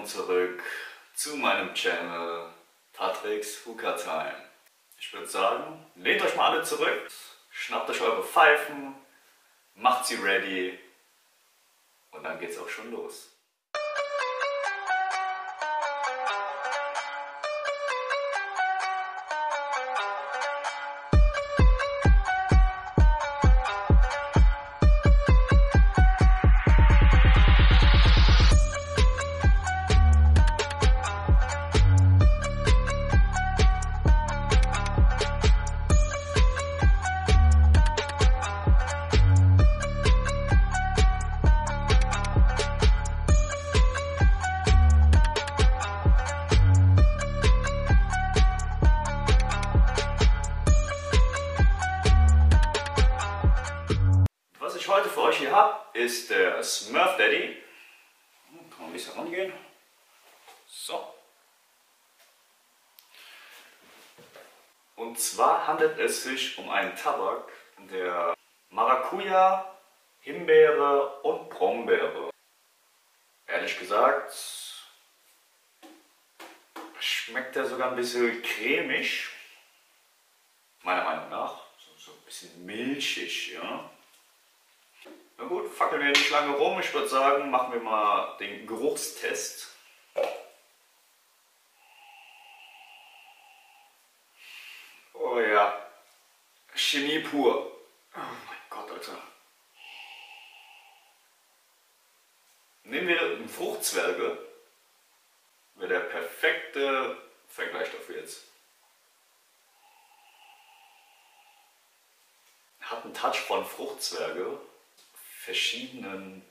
willkommen zurück zu meinem Channel Patrick's Hookah Time. Ich würde sagen, lehnt euch mal alle zurück, schnappt euch eure Pfeifen, macht sie ready und dann geht's auch schon los. Heute für euch hier habe, ist der Smurf Daddy. Kann man ein bisschen rangehen. So. Und zwar handelt es sich um einen Tabak, der Maracuja, Himbeere und Brombeere. Ehrlich gesagt schmeckt er sogar ein bisschen cremig. Meiner Meinung nach. So ein bisschen milchig, ja. Na gut, fackeln wir nicht lange rum. Ich würde sagen, machen wir mal den Geruchstest. Oh ja, Chemie pur. Oh mein Gott, Alter. Nehmen wir einen Fruchtzwerge. Wäre der perfekte Vergleich dafür jetzt. Hat einen Touch von Fruchtzwerge. Verschiedenen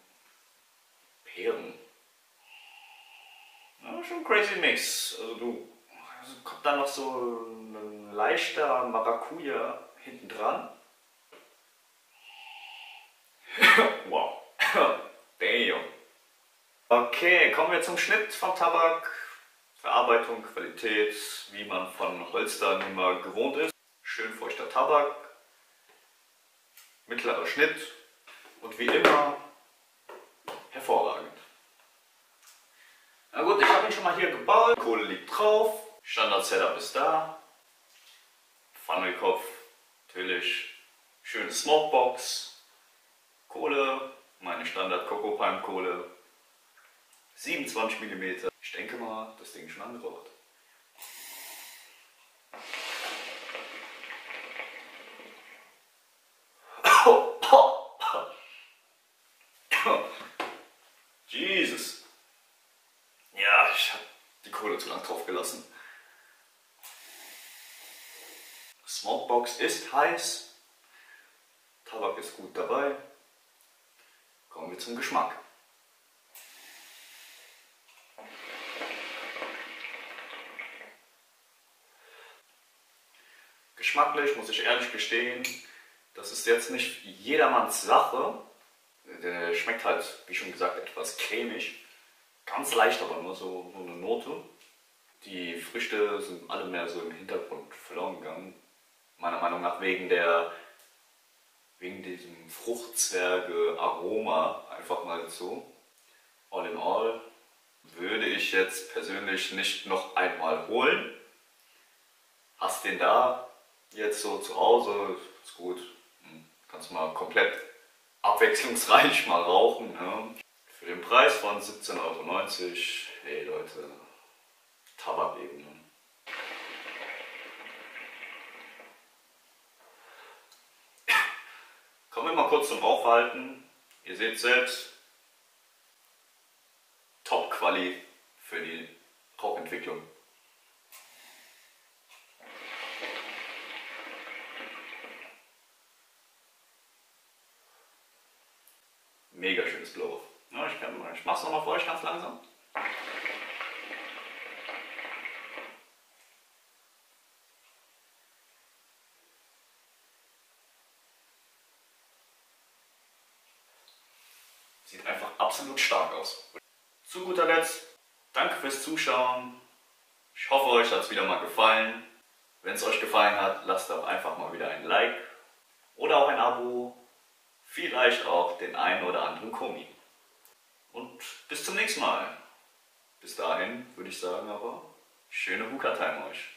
Beeren. Ja, schon ein crazy Mix. Also kommt dann noch so ein leichter Maracuja hinten dran. Wow. Damn. Okay, kommen wir zum Schnitt vom Tabak. Verarbeitung, Qualität, wie man von Holstern immer gewohnt ist. Schön feuchter Tabak. Mittlerer Schnitt. Und wie immer, hervorragend. Na gut, ich habe ihn schon mal hier gebaut. Kohle liegt drauf. Standard-Setup ist da. Funnelkopf, natürlich. Schöne Smokebox. Kohle, meine Standard-Coco-Palm-Kohle. 27 mm. Ich denke mal, das Ding ist schon angeraucht. Jesus. Ja, ich habe die Kohle zu lang drauf gelassen. Smokebox ist heiß. Tabak ist gut dabei. Kommen wir zum Geschmack. Geschmacklich muss ich ehrlich gestehen, das ist jetzt nicht jedermanns Sache. Der schmeckt halt, wie schon gesagt, etwas cremig. Ganz leicht, aber nur so eine Note. Die Früchte sind alle mehr so im Hintergrund verloren gegangen. Meiner Meinung nach wegen diesem Fruchtzwerge-Aroma einfach mal so. All in all würde ich jetzt persönlich nicht noch einmal holen. Hast den da, jetzt so zu Hause, ist gut. Kannst mal komplett abwechslungsreich mal rauchen, ne? Für den Preis von 17,90 €, hey Leute, Tabakebene. Kommen wir mal kurz zum Rauchverhalten. Ihr seht selbst, Top-Quali für die Rauchentwicklung. Mega schönes Blow. Ja, ich mach's nochmal für euch ganz langsam. Sieht einfach absolut stark aus. Zu guter Letzt, danke fürs Zuschauen. Ich hoffe, euch hat's wieder mal gefallen. Wenn es euch gefallen hat, lasst doch einfach mal wieder ein Like oder auch ein Abo. Vielleicht auch den einen oder anderen Kommi. Und bis zum nächsten Mal. Bis dann. rein, würde ich sagen, aber schöne Hookah Time euch.